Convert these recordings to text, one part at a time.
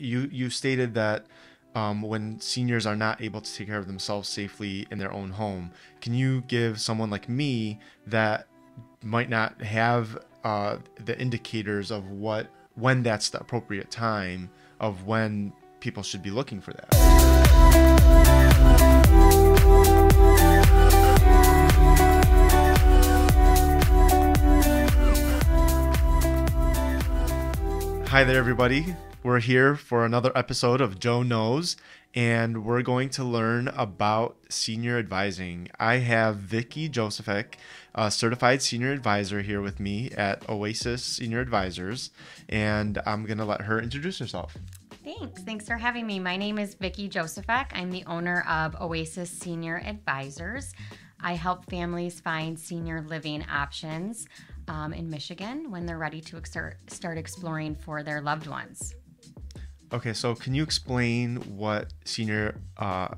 You stated that when seniors are not able to take care of themselves safely in their own home, can you give someone like me that might not have the indicators of when that's the appropriate time of when people should be looking for that? Hi there, everybody. We're here for another episode of Joe Knows, and we're going to learn about senior advising. I have Vickie Jozefiak, a certified senior advisor, here with me at Oasis Senior Advisors, and I'm going to let her introduce herself. Thanks for having me. My name is Vickie Jozefiak. I'm the owner of Oasis Senior Advisors. I help families find senior living options in Michigan when they're ready to start exploring for their loved ones. Okay, so can you explain what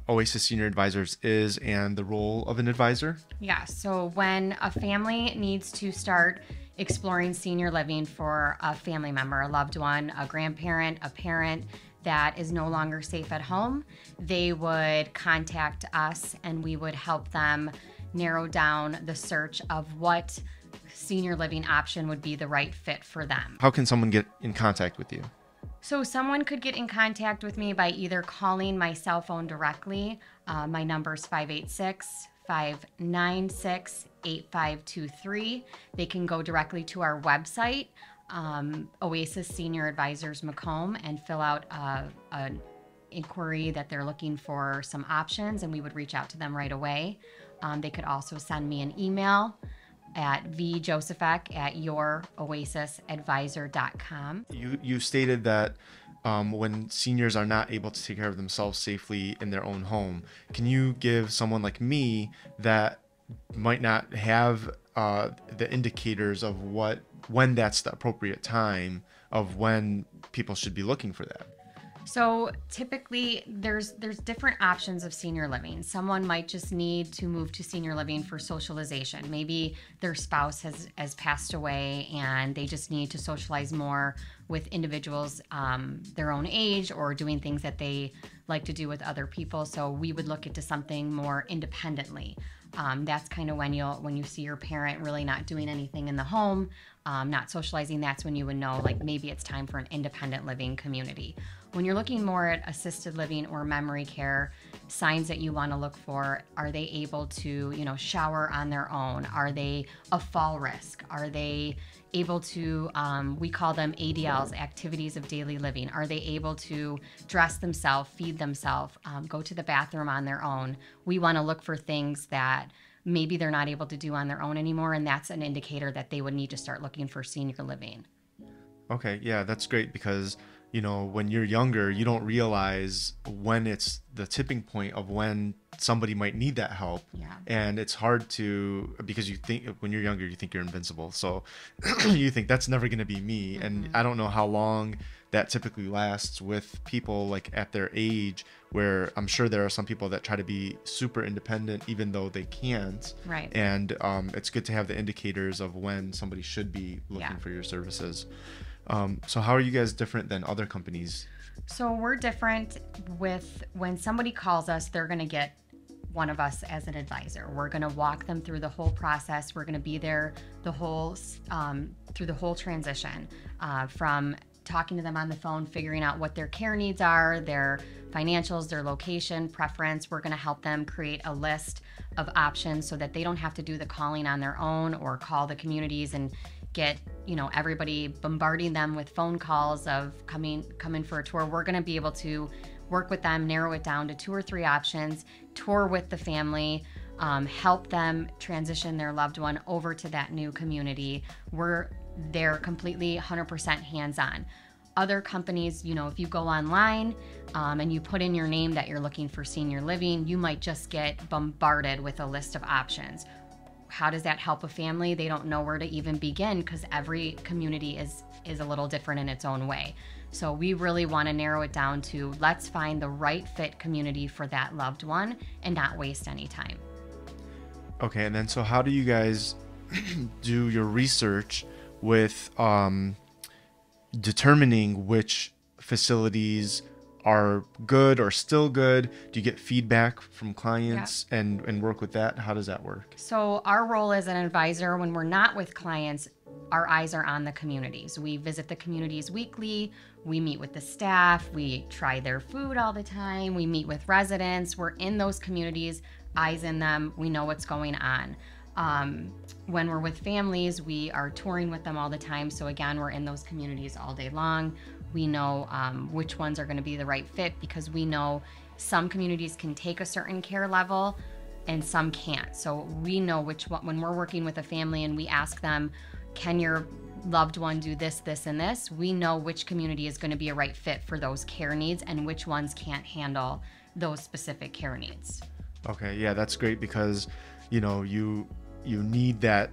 Oasis Senior Advisors is and the role of an advisor? Yeah, so when a family needs to start exploring senior living for a family member, a loved one, a grandparent, a parent that is no longer safe at home, they would contact us and we would help them narrow down the search of what senior living option would be the right fit for them. How can someone get in contact with you? So someone could get in contact with me by either calling my cell phone directly. My number is 586-596-8523. They can go directly to our website, Oasis Senior Advisors Macomb, and fill out an inquiry that they're looking for some options, and we would reach out to them right away. They could also send me an email at vjosefiak@youroasisadvisor.com. You stated that when seniors are not able to take care of themselves safely in their own home, can you give someone like me that might not have the indicators of when that's the appropriate time of when people should be looking for that? So typically there's different options of senior living. Someone might just need to move to senior living for socialization. Maybe their spouse has passed away and they just need to socialize more with individuals their own age, or doing things that they like to do with other people. So we would look into something more independently. That's kind of when you see your parent really not doing anything in the home, not socializing, that's when you would know, like, maybe it's time for an independent living community. When you're looking more at assisted living or memory care, signs that you want to look for: are they able to, shower on their own? Are they a fall risk? Are they able to, we call them ADLs, activities of daily living. Are they able to dress themselves, feed themselves, go to the bathroom on their own? We want to look for things that maybe they're not able to do on their own anymore, and that's an indicator that they would need to start looking for senior living. Okay, yeah, that's great, because when you're younger, you don't realize when it's the tipping point of when somebody might need that help. Yeah. And it's hard to, because you think when you're younger, you think you're invincible. So you think that's never going to be me. Mm-hmm. And I don't know how long that typically lasts with people like at their age, where I'm sure there are some people that try to be super independent even though they can't. Right. And it's good to have the indicators of when somebody should be looking for your services. So how are you guys different than other companies? So we're different with, when somebody calls us, they're going to get one of us as an advisor. We're going to walk them through the whole process. We're going to be there the whole, through the whole transition, from talking to them on the phone, figuring out what their care needs are, their financials, their location, preference. We're going to help them create a list of options so that they don't have to do the calling on their own or call the communities and get, everybody bombarding them with phone calls of come in for a tour. We're going to be able to work with them, narrow it down to 2 or 3 options, tour with the family, help them transition their loved one over to that new community. They're completely 100% hands-on. Other companies, if you go online and you put in your name that you're looking for senior living, you might just get bombarded with a list of options. How does that help a family? They don't know where to even begin, because every community is a little different in its own way. So we really want to narrow it down to, let's find the right fit community for that loved one and not waste any time. Okay, and then so how do you guys do your research with determining which facilities are good or still good? Do you get feedback from clients and work with that? How does that work? So our role as an advisor, when we're not with clients, our eyes are on the communities. We visit the communities weekly. We meet with the staff. We try their food all the time. We meet with residents. We're in those communities, eyes in them. We know what's going on. When we're with families, we are touring with them all the time. So again, we're in those communities all day long. We know which ones are going to be the right fit, because we know some communities can take a certain care level and some can't. So we know which one. When we're working with a family and we ask them, can your loved one do this, this, and this? We know which community is going to be a right fit for those care needs and which ones can't handle those specific care needs. Okay, yeah, that's great, because you know, you need that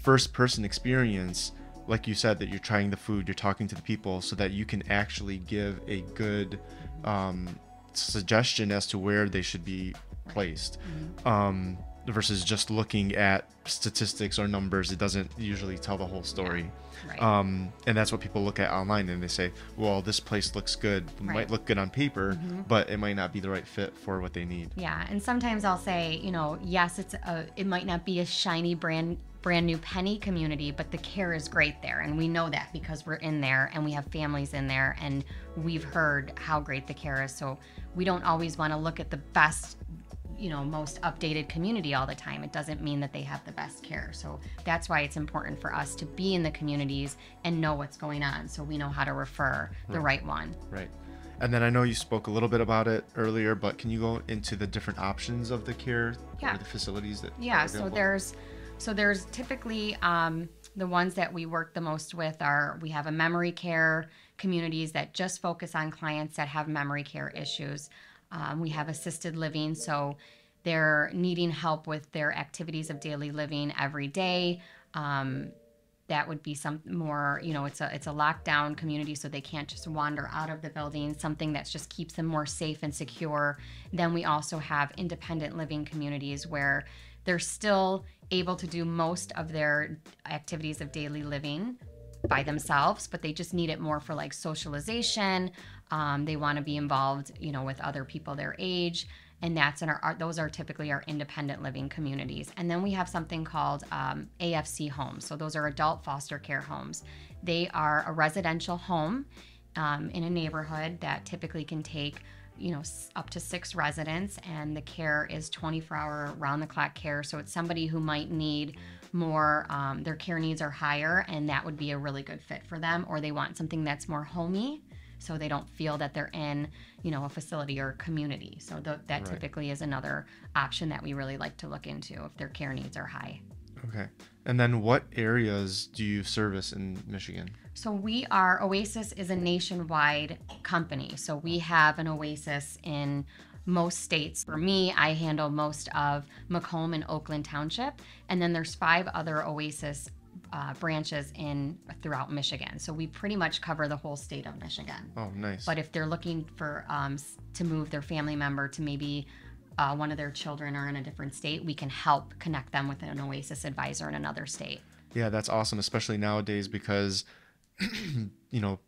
first person experience. Like you said, that you're trying the food, you're talking to the people, so that you can actually give a good suggestion as to where they should be placed, versus just looking at statistics or numbers. It doesn't usually tell the whole story. Right. And that's what people look at online, and they say, well, this place looks good. It might look good on paper, but it might not be the right fit for what they need. Yeah, and sometimes I'll say, you know, yes, it might not be a shiny brand new penny community, but the care is great there, and we know that because we're in there and we have families in there and we've heard how great the care is. So we don't always want to look at the best, you know, most updated community all the time. It doesn't mean that they have the best care. So that's why it's important for us to be in the communities and know what's going on, so we know how to refer the right one. Right. And then I know you spoke a little bit about it earlier, but can you go into the different options of the care or the facilities that are available? So there's typically the ones that we work the most with are, we have a memory care communities that just focus on clients that have memory care issues. We have assisted living, so they're needing help with their activities of daily living every day. That would be some more, you know, it's a lockdown community, so they can't just wander out of the building, something that just keeps them more safe and secure. Then we also have independent living communities where they're still able to do most of their activities of daily living by themselves, but they just need it more for like socialization. They want to be involved, you know, with other people their age, and that's in those are typically our independent living communities. And then we have something called AFC homes. So those are adult foster care homes. They are a residential home in a neighborhood that typically can take, you know, up to 6 residents, and the care is 24-hour round-the-clock care. So it's somebody who might need more, their care needs are higher, and that would be a really good fit for them, or they want something that's more homey, so they don't feel that they're in, you know, a facility or a community. So that typically is another option that we really like to look into if their care needs are high. Okay. And then what areas do you service in Michigan? So Oasis is a nationwide company. So we have an Oasis in most states. For me, I handle most of Macomb and Oakland Township. And then there's 5 other Oasis branches throughout Michigan. So we pretty much cover the whole state of Michigan. Oh, nice. But if they're looking for to move their family member to maybe one of their children are in a different state, we can help connect them with an Oasis advisor in another state. Yeah, that's awesome, especially nowadays, because, you know,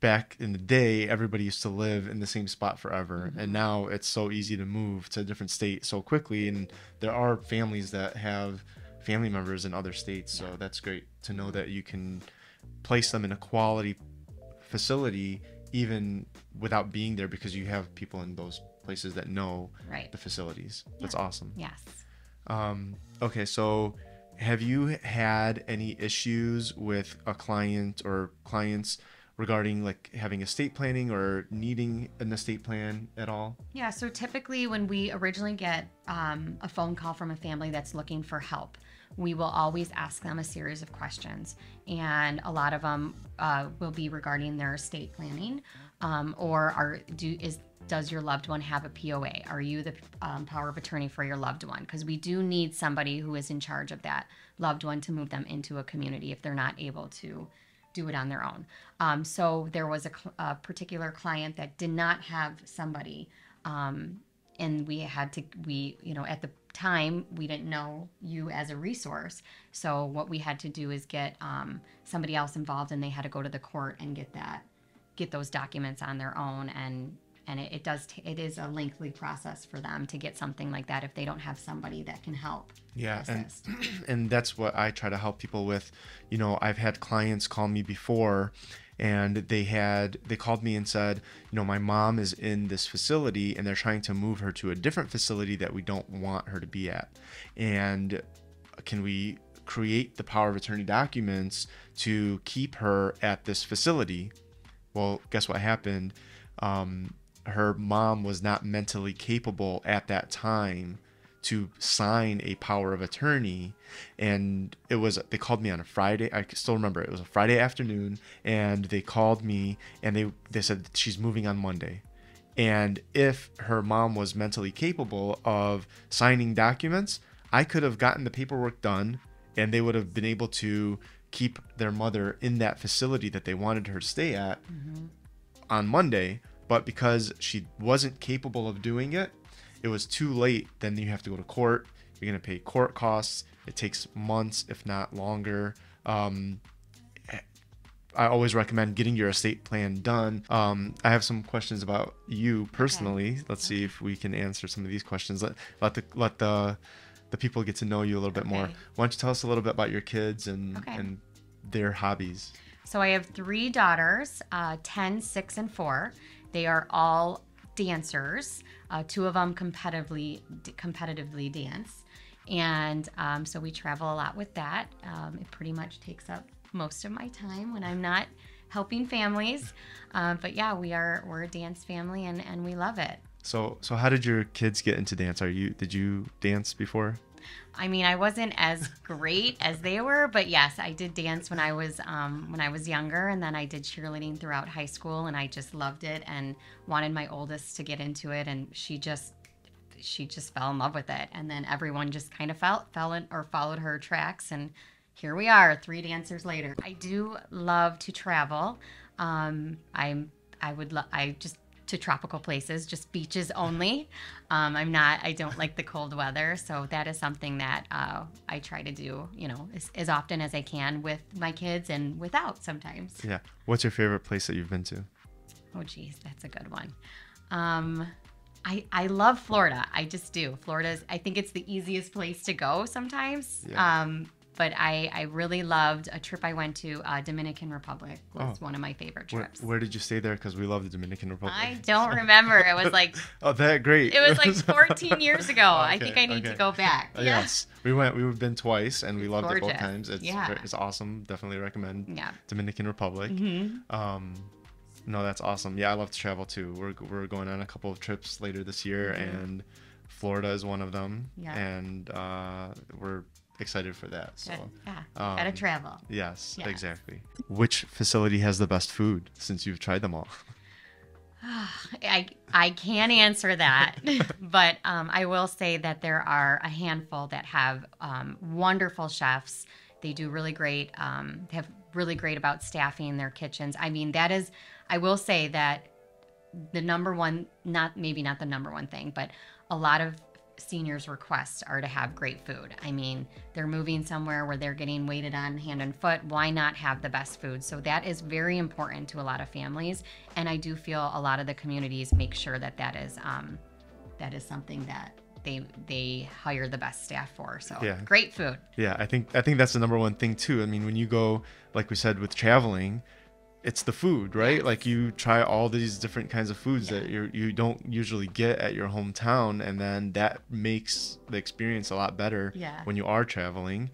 back in the day, everybody used to live in the same spot forever. And now it's so easy to move to a different state so quickly. And there are families that have family members in other states. So that's great to know that you can place them in a quality facility even without being there, because you have people in those places that know the facilities. That's awesome. Yes. Okay, so have you had any issues with a client or clients regarding like having estate planning or needing an estate plan at all? Yeah, so typically when we originally get a phone call from a family that's looking for help, we will always ask them a series of questions, and a lot of them will be regarding their estate planning, or does your loved one have a POA? Are you the power of attorney for your loved one? Because we do need somebody who is in charge of that loved one to move them into a community if they're not able to do it on their own. So there was a particular client that did not have somebody, and at the time we didn't know you as a resource. So what we had to do is get somebody else involved, and they had to go to the court and get that get those documents on their own, and it does, it is a lengthy process for them to get something like that if they don't have somebody that can help. Yeah, and that's what I try to help people with. You know, I've had clients call me before, and they called me and said, you know, my mom is in this facility and they're trying to move her to a different facility that we don't want her to be at. And can we create the power of attorney documents to keep her at this facility? Well, guess what happened? Her mom was not mentally capable at that time to sign a power of attorney, and it was, they called me on a Friday. I still remember it was a Friday afternoon, and they called me and they said that she's moving on Monday. And if her mom was mentally capable of signing documents, I could have gotten the paperwork done and they would have been able to keep their mother in that facility that they wanted her to stay at on Monday. But because she wasn't capable of doing it, it was too late. Then you have to go to court. You're going to pay court costs. It takes months, if not longer. I always recommend getting your estate plan done. I have some questions about you personally. Okay. Let's see if we can answer some of these questions. Let the people get to know you a little bit more. Why don't you tell us a little bit about your kids and their hobbies? So I have 3 daughters, 10, 6, and 4. They are all dancers. 2 of them competitively dance, and so we travel a lot with that. It pretty much takes up most of my time when I'm not helping families. But yeah, we're a dance family, and we love it. So how did your kids get into dance? Did you dance before? I mean, I wasn't as great as they were, but yes, I did dance when I was younger, and then I did cheerleading throughout high school, and I just loved it and wanted my oldest to get into it, and she just fell in love with it, and then everyone just kind of followed her tracks, and here we are, 3 dancers later. I do love to travel. To tropical places, just beaches only. I don't like the cold weather. So that is something that I try to do, you know, as often as I can with my kids and without sometimes. Yeah. What's your favorite place that you've been to? Oh, geez, that's a good one. I love Florida. I just do. Florida's, I think it's the easiest place to go sometimes. Yeah. But I really loved a trip I went to, Dominican Republic was one of my favorite trips. Where did you stay there? Because we love the Dominican Republic. I don't remember. It was like It was like 14 years ago. Okay, I think I need to go back. Yes, we've been twice, and we loved it both times. It's awesome. Definitely recommend Dominican Republic. No, that's awesome. Yeah, I love to travel too. We're going on a couple of trips later this year, and Florida is one of them. Yeah, and we're excited for that. So gotta travel. Yes, exactly. Which facility has the best food since you've tried them all? I can't answer that, but I will say that there are a handful that have wonderful chefs. They do really great. They have really great about staffing their kitchens. I mean, that is, I will say that the number one, maybe not the number one thing, but a lot of seniors' requests are to have great food. I mean, they're moving somewhere where they're getting waited on hand and foot. Why not have the best food? So that is very important to a lot of families, and I do feel a lot of the communities make sure that that is something that they hire the best staff for. So great food. Yeah, I think that's the number one thing too. I mean, when you go, like we said, with traveling, it's the food, right? Like you try all these different kinds of foods that you don't usually get at your hometown, and then that makes the experience a lot better when you are traveling.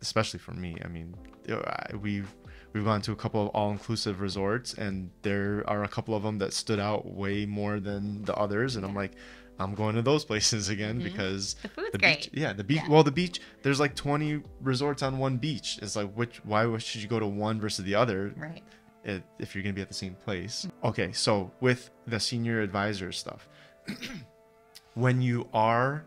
Especially for me, I mean, we've gone to a couple of all-inclusive resorts, and there are a couple of them that stood out way more than the others, and I'm like, I'm going to those places again because the food's great. The beach. Yeah. Well, the beach. There's like 20 resorts on one beach. It's like, why should you go to one versus the other? Right. If you're going to be at the same place. Okay. So with the senior advisor stuff, when you are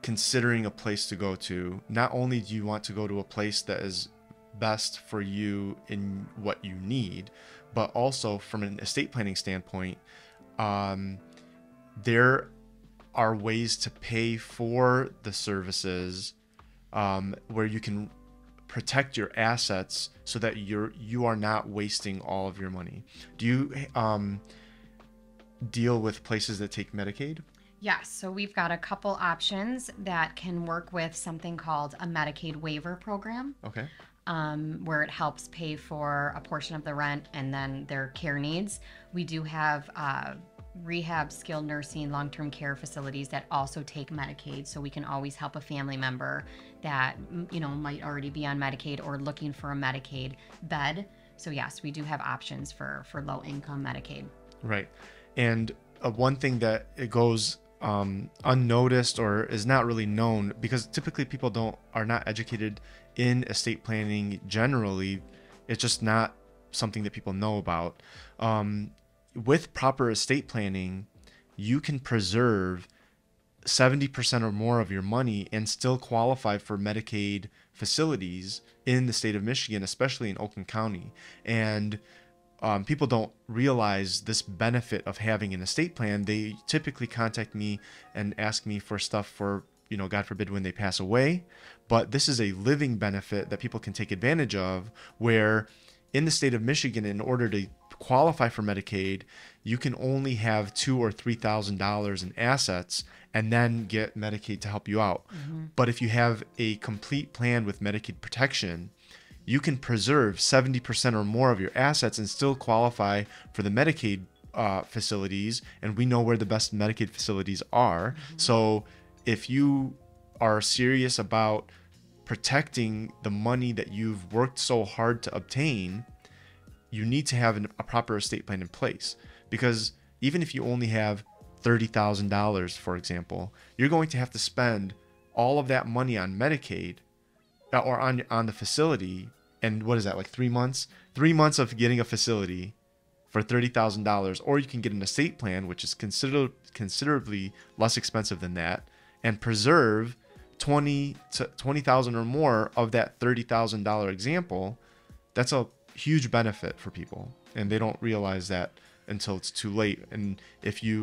considering a place to go to, not only do you want to go to a place that is best for you in what you need, but also from an estate planning standpoint, there are ways to pay for the services where you can protect your assets so that you are not wasting all of your money. Do you deal with places that take Medicaid? Yes, so we've got a couple options that can work with something called a Medicaid waiver program. Okay. Where it helps pay for a portion of the rent and then their care needs. We do have rehab, skilled nursing, long-term care facilities that also take Medicaid, so we can always help a family member that, you know, might already be on Medicaid or looking for a Medicaid bed. So yes, we do have options for low-income Medicaid. Right. And one thing that it goes unnoticed or is not really known, because typically people are not educated in estate planning generally. It's just not something that people know about. With proper estate planning, you can preserve 70% or more of your money and still qualify for Medicaid facilities in the state of Michigan, especially in Oakland County. And people don't realize this benefit of having an estate plan. They typically contact me and ask me for stuff for, you know, God forbid, when they pass away. But this is a living benefit that people can take advantage of, where in the state of Michigan, in order to qualify for Medicaid, you can only have $2,000 or $3,000 in assets and then get Medicaid to help you out. Mm-hmm. But if you have a complete plan with Medicaid protection, you can preserve 70% or more of your assets and still qualify for the Medicaid facilities. And we know where the best Medicaid facilities are. Mm-hmm. So if you are serious about protecting the money that you've worked so hard to obtain, you need to have a proper estate plan in place. Because even if you only have $30,000, for example, you're going to have to spend all of that money on Medicaid or on the facility. And what is that, like 3 months? 3 months of getting a facility for $30,000. Or you can get an estate plan, which is considerably less expensive than that, and preserve $20,000 or more of that $30,000 example. That's a huge benefit for people, and they don't realize that until it's too late. And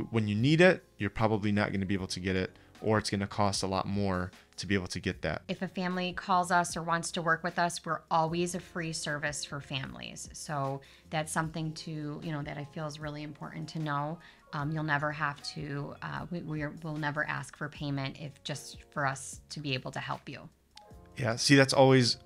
when you need it, you're probably not going to be able to get it, or it's going to cost a lot more to be able to get that. If a family calls us or wants to work with us, we're always a free service for families. So that's something to, you know, that I feel is really important to know. You'll never have to, we'll never ask for payment if just for us to be able to help you. Yeah. See, that's always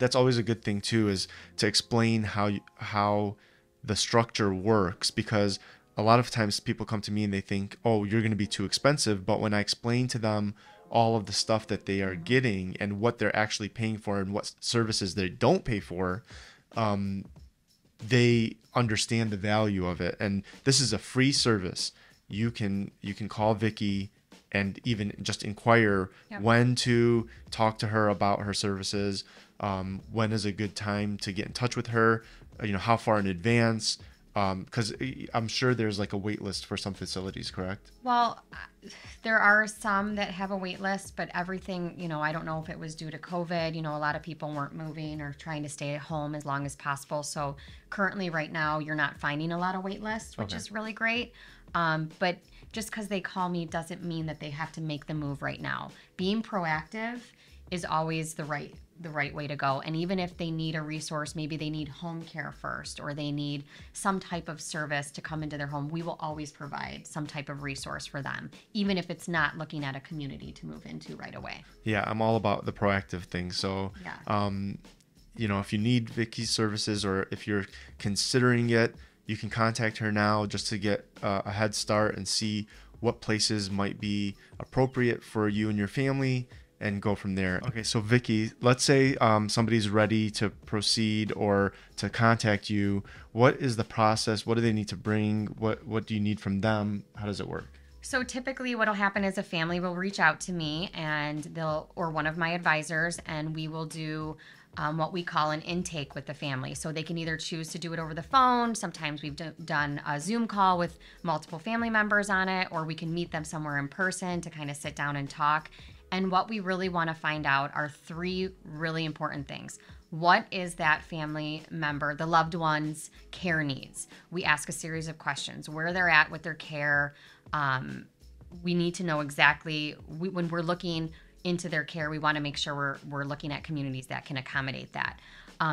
a good thing too, is to explain how the structure works, because a lot of times people come to me and they think, oh, you're going to be too expensive. But when I explain to them all of the stuff that they are getting and what they're actually paying for and what services they don't pay for, they understand the value of it. And this is a free service. You can call Vickie and even just inquire when to talk to her about her services, when is a good time to get in touch with her, you know, how far in advance, because I'm sure there's like a wait list for some facilities, correct? Well, there are some that have a wait list, but everything, you know, I don't know if it was due to COVID, you know, a lot of people weren't moving or trying to stay at home as long as possible. So currently right now, you're not finding a lot of wait lists, which is really great. But just because they call me doesn't mean that they have to make the move right now. Being proactive is always the right way to go. And even if they need a resource, maybe they need home care first, or they need some type of service to come into their home, we will always provide some type of resource for them, even if it's not looking at a community to move into right away. Yeah, I'm all about the proactive thing. So, you know, if you need Vickie's services, or if you're considering it, you can contact her now just to get a head start and see what places might be appropriate for you and your family, and go from there. Okay, so Vickie, let's say somebody's ready to proceed or to contact you. What is the process? What do they need to bring? What do you need from them? How does it work? So typically what'll happen is a family will reach out to me, and or one of my advisors, and we will do what we call an intake with the family. So they can either choose to do it over the phone. Sometimes we've done a Zoom call with multiple family members on it, or we can meet them somewhere in person to kind of sit down and talk. And what we really want to find out are three really important things. What is that family member, the loved one's care needs? We ask a series of questions, where they're at with their care. We need to know exactly when we're looking into their care, we want to make sure we're looking at communities that can accommodate that.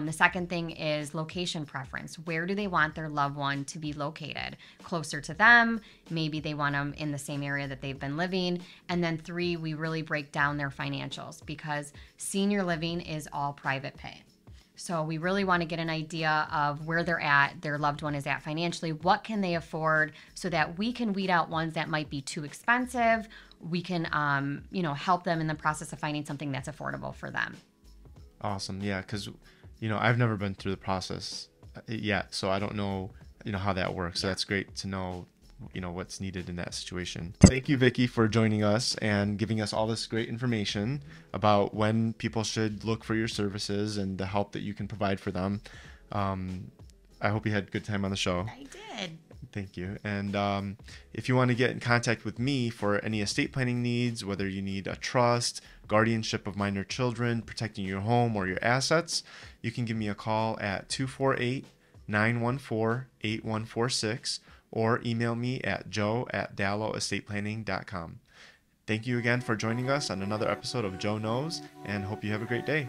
The second thing is location preference. Where do they want their loved one to be located? Closer to them, maybe they want them in the same area that they've been living. And then three, we really break down their financials, because senior living is all private pay. So we really want to get an idea of where they're at, their loved one is at financially, what can they afford, so that we can weed out ones that might be too expensive. We can, help them in the process of finding something that's affordable for them. Awesome. Yeah, because, I've never been through the process yet, so I don't know, how that works. So that's great to know, what's needed in that situation. Thank you, Vickie, for joining us and giving us all this great information about when people should look for your services and the help that you can provide for them. I hope you had a good time on the show. I did. Thank you. And if you want to get in contact with me for any estate planning needs, whether you need a trust, guardianship of minor children, protecting your home or your assets, you can give me a call at 248-914-8146 or email me at joe@DalloEstatePlanning.com. Thank you again for joining us on another episode of Joe Knows, and hope you have a great day.